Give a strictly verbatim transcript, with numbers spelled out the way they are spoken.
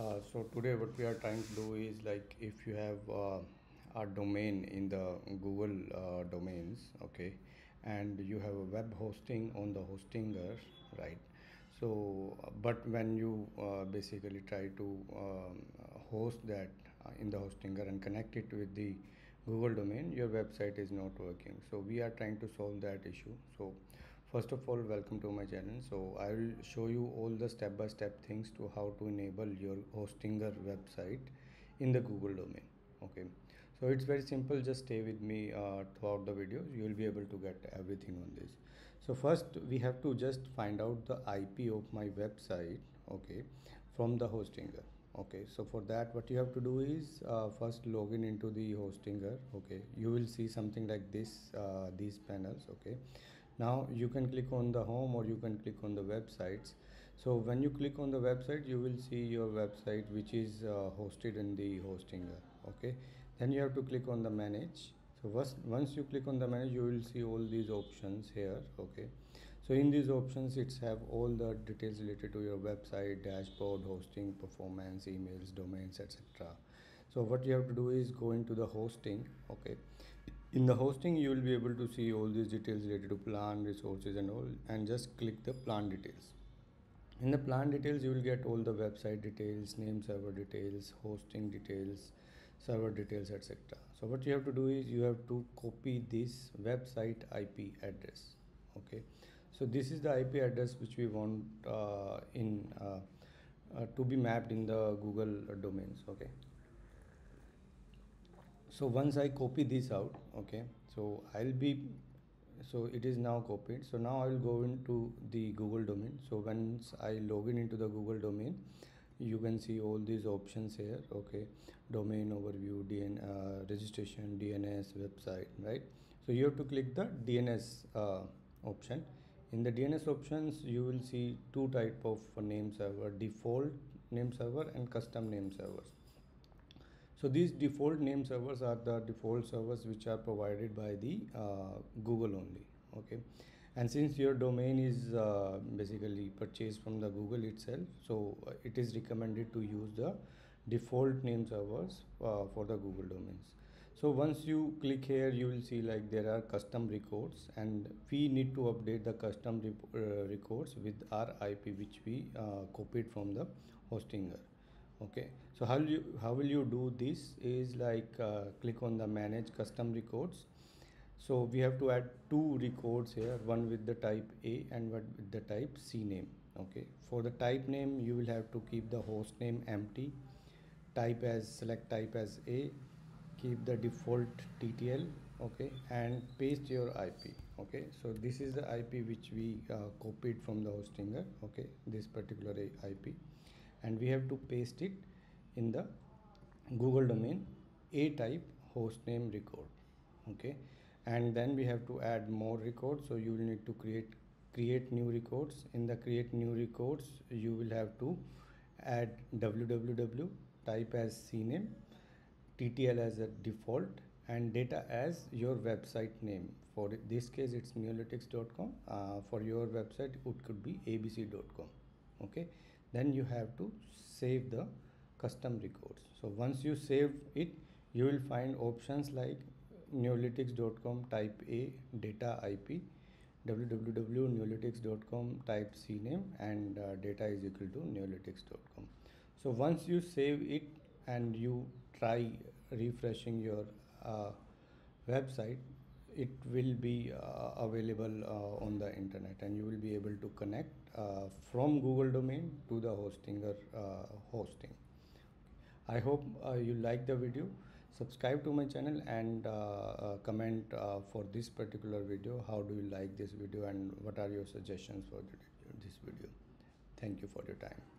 Uh, so today what we are trying to do is, like, if you have uh, a domain in the Google uh, domains, okay, and you have a web hosting on the Hostinger, right? So but when you uh, basically try to um, host that in the Hostinger and connect it with the Google domain, your website is not working. So we are trying to solve that issue. So first of all, welcome to my channel. So I will show you all the step-by-step things to how to enable your Hostinger website in the Google domain. Okay, so it's very simple. Just stay with me uh, throughout the video. You will be able to get everything on this. So first we have to just find out the I P of my website, okay, from the Hostinger. Okay, so for that what you have to do is uh, first login into the Hostinger. Okay, you will see something like this, uh, these panels. Okay, now you can click on the home or you can click on the websites. So when you click on the website, you will see your website which is uh, hosted in the Hostinger. Okay, then you have to click on the manage. So once, once you click on the manage, you will see all these options here. Okay, so in these options it's have all the details related to your website, dashboard, hosting, performance, emails, domains, etc. So what you have to do is go into the hosting. Okay, in the hosting you will be able to see all these details related to plan, resources and all, and just click the plan details. In the plan details you will get all the website details, name, server details, hosting details, server details, etc. So what you have to do is you have to copy this website I P address. Okay, so this is the I P address which we want uh, in uh, uh, to be mapped in the Google domains. Okay, so once I copy this out, okay, so I'll be so it is now copied. So now I will go into the Google domain. So once I log in into the Google domain, you can see all these options here. Okay, domain overview, D N, uh, registration, D N S, website, right? So you have to click the D N S uh, option. In the D N S options you will see two type of name server, default name server and custom name servers. So these default name servers are the default servers which are provided by the uh, Google only. Okay, and since your domain is uh, basically purchased from the Google itself, so it is recommended to use the default name servers uh, for the Google domains. So once you click here, you will see like there are custom records, and we need to update the custom rep uh, records with our I P which we uh, copied from the Hostinger. Okay, so how will you how will you do this is, like, uh, click on the manage custom records. So we have to add two records here, one with the type A and one with the type C name. Okay, for the type name you will have to keep the host name empty, type as select type as A, keep the default T T L, okay, and paste your I P. Okay, so this is the I P which we uh, copied from the Hostinger. Okay, this particular I P, and we have to paste it in the Google domain A type hostname record. Okay, and then we have to add more records. So you will need to create create new records. In the create new records you will have to add www, type as cname, ttl as a default, and data as your website name. For this case it's neolytics dot com, uh, for your website it could be a b c dot com. okay, then you have to save the custom records. So once you save it, you will find options like neolytics dot com type A data I P, www neolytics dot com type C name, and uh, data is equal to neolytics dot com. So once you save it and you try refreshing your uh, website, it will be uh, available uh, on the internet, and you will be able to connect uh, from Google domain to the Hostinger uh, hosting. I hope uh, you like the video. Subscribe to my channel and uh, uh, comment uh, for this particular video. How do you like this video and what are your suggestions for this video? Thank you for your time.